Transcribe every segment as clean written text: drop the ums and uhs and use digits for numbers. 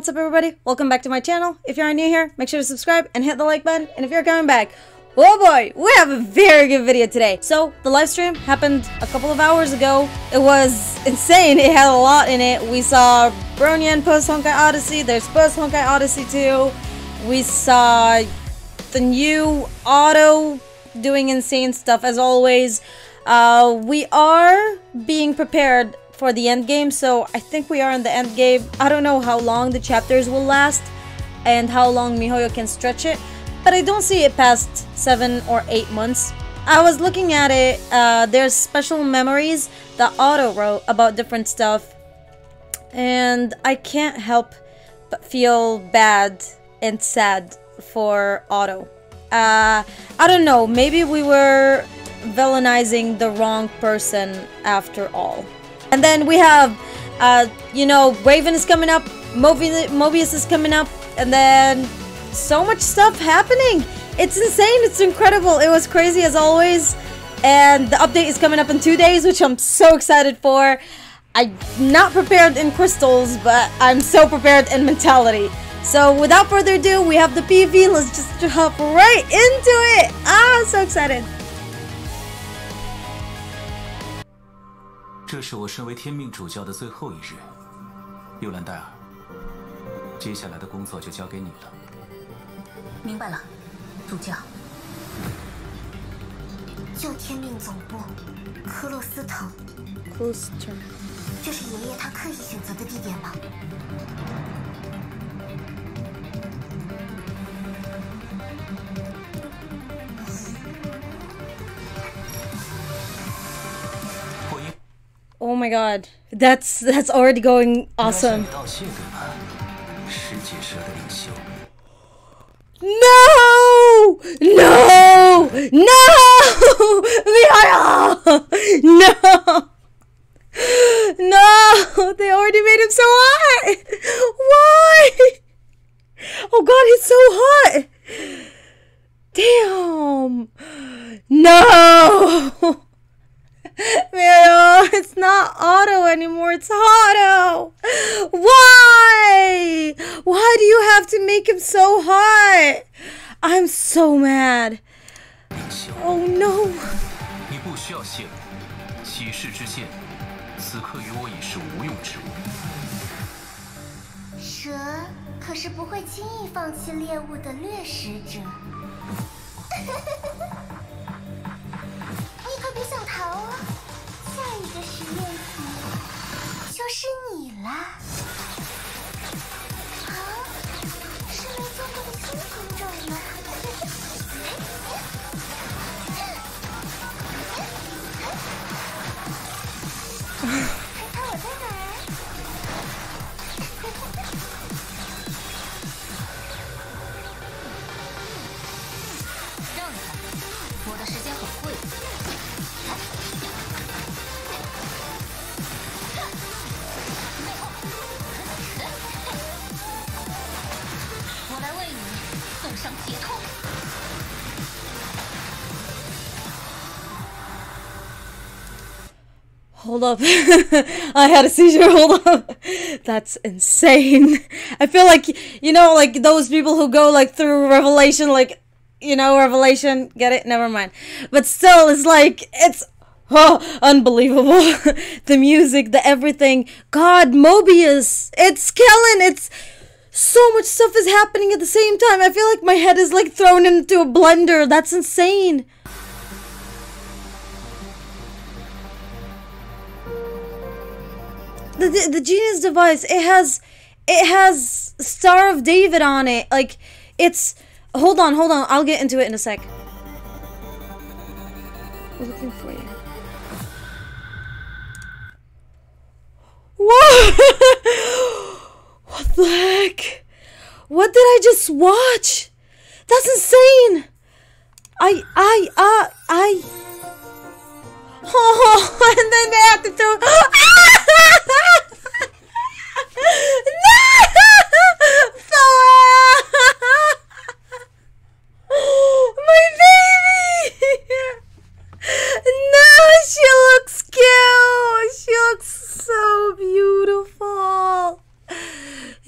what's up, everybody? Welcome back to my channel. If you are new here, make sure to subscribe and hit the like button. And if you're coming back, oh boy, we have a very good video today. So the live stream happened a couple of hours ago. It was insane. It had a lot in it. We saw Bronya and post Honkai Odyssey. There's post Honkai Odyssey 2. We saw the new Otto doing insane stuff as always. We are being prepared for the end game, so I think we are in the end game. I don't know how long the chapters will last and how long Mihoyo can stretch it, but I don't see it past 7 or 8 months. I was looking at it. There's special memories that Otto wrote about different stuff, and I can't help but feel bad and sad for Otto. I don't know, maybe we were villainizing the wrong person after all. And then we have, you know, Raven is coming up, Mobius is coming up, and then so much stuff happening. It's insane. It's incredible. It was crazy as always. And the update is coming up in 2 days, which I'm so excited for. I'm not prepared in crystals, but I'm so prepared in mentality. So without further ado, we have the PV. Let's just hop right into it. Ah, I'm so excited. 这是我身为天命主教的最后一日，尤兰戴尔。接下来的工作就交给你了。明白了，主教。旧天命总部，科洛斯滕。Cluster。这是爷爷他刻意选择的地点吗？Oh my god, that's already going awesome. No! No! No! Mihoyo! No! No! They already made him so hot! Why? Oh god, he's so hot! Damn! No! Mihoyo, it's not Otto anymore, it's Otto! Why? Why do you have to make him so hot? I'm so mad. Oh no. Hold up. I had a seizure. Hold up. That's insane. I feel like, you know, like those people who go like through Revelation, like, you know, Revelation, get it? Never mind. But still, it's like, it's unbelievable. The music, the everything. God, Mobius. It's Kellen. It's so much stuff is happening at the same time. I feel like my head is like thrown into a blender. That's insane. The Genius device, it has Star of David on it. Like, it's... Hold on. I'll get into it in a sec. We're looking for you. Whoa! What the heck? What did I just watch? That's insane! I... Oh, and then they have to throw...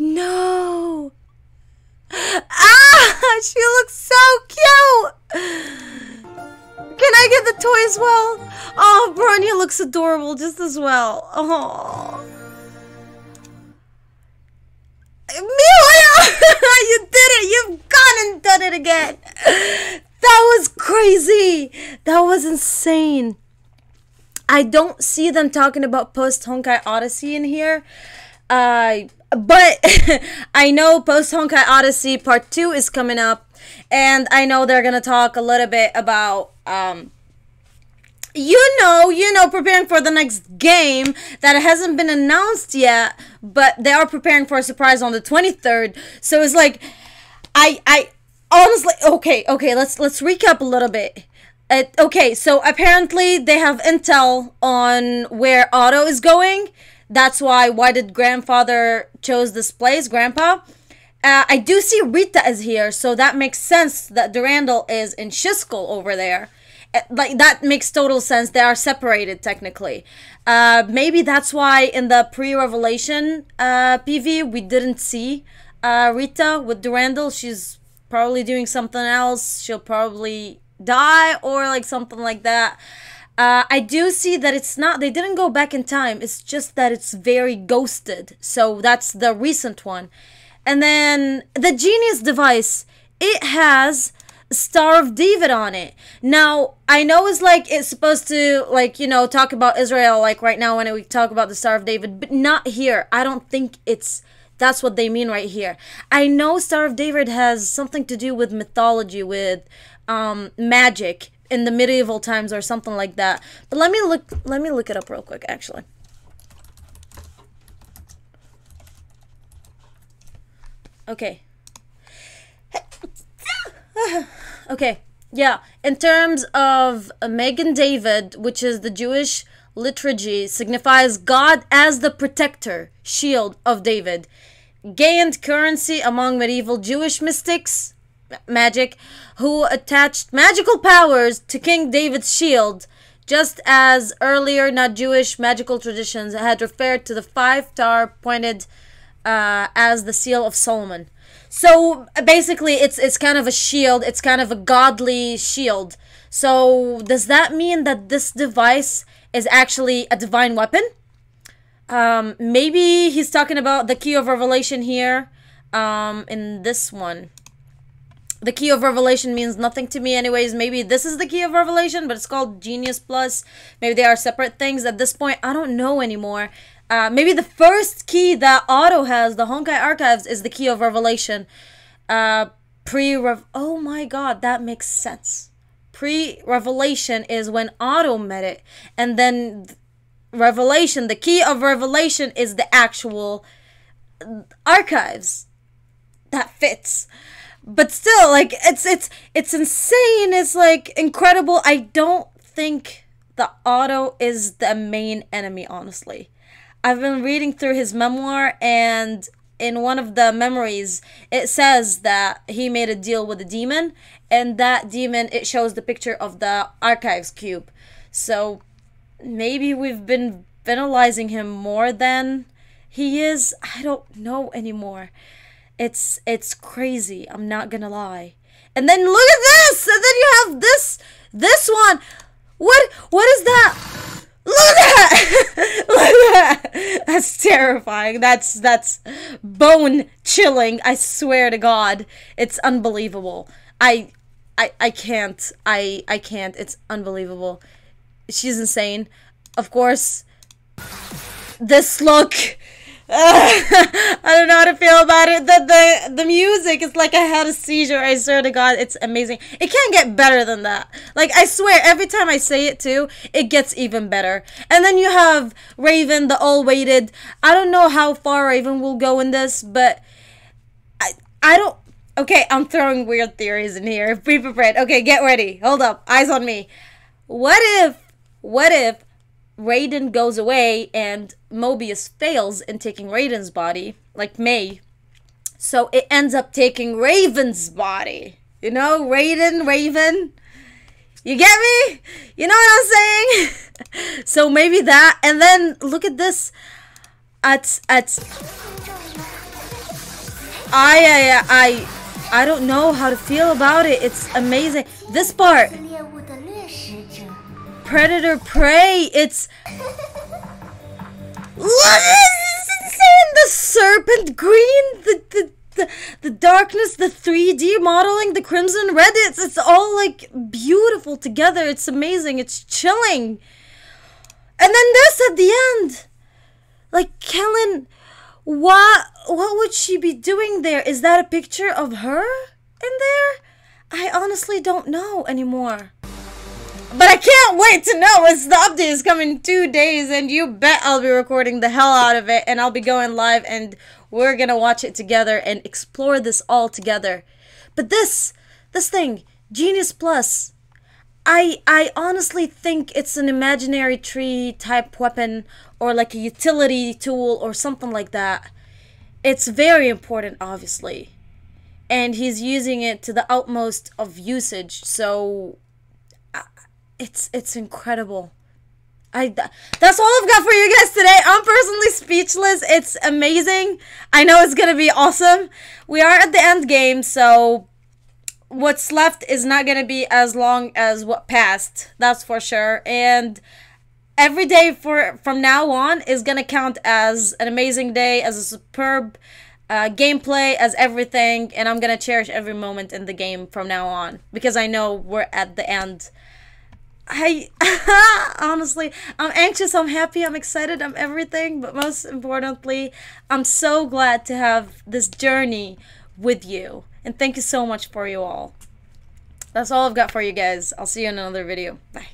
No! I get the toy as well? Oh, Bronya looks adorable just as well. Oh, Mihoyo! You did it! You've gone and done it again! That was crazy! That was insane. I don't see them talking about post-Honkai Odyssey in here. But I know post-Honkai Odyssey Part 2 is coming up. And I know they're going to talk a little bit about, you know, preparing for the next game that hasn't been announced yet. But they are preparing for a surprise on the 23rd. So it's like, I honestly, okay, let's recap a little bit. Okay, so apparently they have intel on where Otto is going. That's why did grandfather chose this place, grandpa? I do see Rita is here, so that makes sense that Durandal is in Shiskel over there. Like, that makes total sense. They are separated, technically. Maybe that's why in the pre-revelation PV, we didn't see Rita with Durandal. She's probably doing something else. She'll probably die or like something like that. I do see that it's not, they didn't go back in time. It's just that it's very ghosted. So that's the recent one. And then the Genius device, it has Star of David on it. Now, I know it's like, it's supposed to, like, you know, talk about Israel, like right now when we talk about the Star of David, but not here. I don't think it's, that's what they mean right here. I know Star of David has something to do with mythology, with magic in the medieval times or something like that. But let me look it up real quick, actually. Okay. Okay. Yeah. In terms of Magen David, which is the Jewish liturgy, signifies God as the protector, shield of David. Gained currency among medieval Jewish mystics, magic, who attached magical powers to King David's shield, just as earlier non-Jewish magical traditions had referred to the five star pointed as the seal of Solomon. So basically it's kind of a shield, it's kind of a godly shield. So does that mean that this device is actually a divine weapon? Maybe he's talking about the key of revelation here, in this one. The key of revelation means nothing to me anyways. Maybe this is the key of revelation, but it's called Genius Plus. Maybe they are separate things at this point. I don't know anymore. Maybe the first key that Otto has, the Honkai Archives, is the key of revelation. Oh my god, that makes sense. Pre-revelation is when Otto met it. And then revelation, the key of revelation, is the actual archives. That fits. But still, like, it's insane. It's like incredible. I don't think the Otto is the main enemy, honestly. I've been reading through his memoir, and in one of the memories it says that he made a deal with a demon, and that demon, it shows the picture of the archives cube. So maybe we've been penalizing him more than he is. I don't know anymore. It's crazy, I'm not gonna lie. And then look at this! And then you have this one! What is that? Look at that! Look at that! That's terrifying. That's bone chilling, I swear to god. It's unbelievable. I can't. I can't. It's unbelievable. She's insane. Of course, this look. I don't know how to feel about it. The music is like I had a seizure. I swear to god, it's amazing. It can't get better than that. Like, I swear, every time I say it too, it gets even better. And then you have Raven, the all-weighted. I don't know how far Raven will go in this, but I don't... Okay, I'm throwing weird theories in here. Be prepared. Okay, get ready. Hold up. Eyes on me. What if Raiden goes away and Mobius fails in taking Raiden's body, like May, so it ends up taking Raven's body? You know, Raven, you get me? You know what I'm saying? So maybe that. And then look at this. I don't know how to feel about it. It's amazing. This part. predator prey. It's... Look, this is insane. The serpent green, the darkness, the 3D modeling, the crimson red. It's all like beautiful together. It's amazing. It's chilling. And then this at the end. Like, Kellen, what would she be doing there? Is that a picture of her in there? I honestly don't know anymore. But I can't wait to know. It's the update is coming in 2 days, and you bet I'll be recording the hell out of it, and I'll be going live, and we're gonna watch it together and explore this all together. But this thing, Genius Plus, I honestly think it's an imaginary tree type weapon, or like a utility tool or something like that. It's very important, obviously, and he's using it to the utmost of usage. So it's incredible. That's all I've got for you guys today. I'm personally speechless. It's amazing. I know it's gonna be awesome. We are at the end game, so what's left is not gonna be as long as what passed, that's for sure. And every day from now on is gonna count as an amazing day, as a superb gameplay, as everything. And I'm gonna cherish every moment in the game from now on, because I know we're at the end. Honestly, I'm anxious, I'm happy, I'm excited, I'm everything, but most importantly, I'm so glad to have this journey with you. And thank you so much for you all. That's all I've got for you guys. I'll see you in another video. Bye.